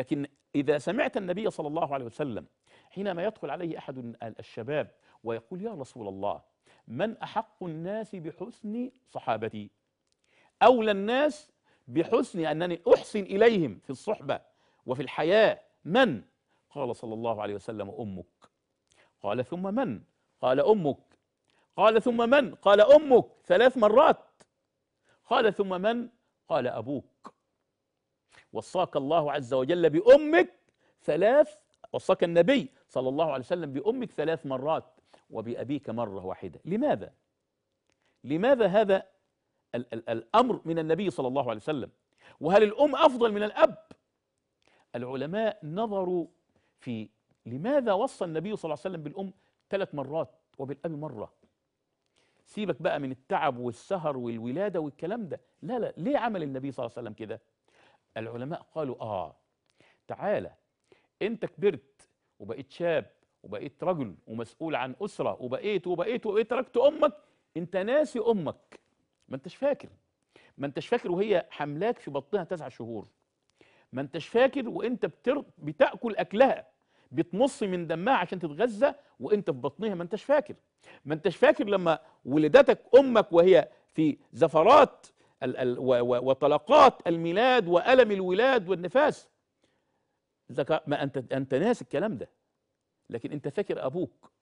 لكن إذا سمعت النبي صلى الله عليه وسلم حينما يدخل عليه أحد الشباب ويقول يا رسول الله من أحق الناس بحسن صحابتي، أولى الناس بحسن أنني أحسن إليهم في الصحبة وفي الحياة، من؟ قال صلى الله عليه وسلم أمك. قال ثم من؟ قال أمك. قال ثم من؟ قال أمك 3 مرات. قال ثم من؟ قال أبوك. وصاك الله عز وجل بأمك 3 وصاك النبي صلى الله عليه وسلم بأمك 3 مرات وبأبيك مرة واحدة. لماذا؟ لماذا هذا الأمر من النبي صلى الله عليه وسلم؟ وهل الأم أفضل من الأب؟ العلماء نظروا في لماذا وصى النبي صلى الله عليه وسلم بالأم 3 مرات وبالأب مرة. سيبك بقى من التعب والسهر والولادة والكلام ده، لا لا، ليه عمل النبي صلى الله عليه وسلم كده؟ العلماء قالوا تعالى انت كبرت وبقيت شاب وبقيت رجل ومسؤول عن أسرة وبقيت تركت أمك، انت ناسي أمك، ما انتش فاكر وهي حملاك في بطنها 9 شهور، ما انتش فاكر وانت بتاكل اكلها، بتمص من دمها عشان تتغذى وانت في بطنها، ما انتش فاكر لما ولدتك امك وهي في زفرات وطلقات الميلاد وألم الولاد والنفاس، ما انت ناسي الكلام ده، لكن انت فاكر ابوك،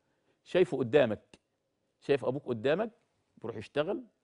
شايفه قدامك، بيروح يشتغل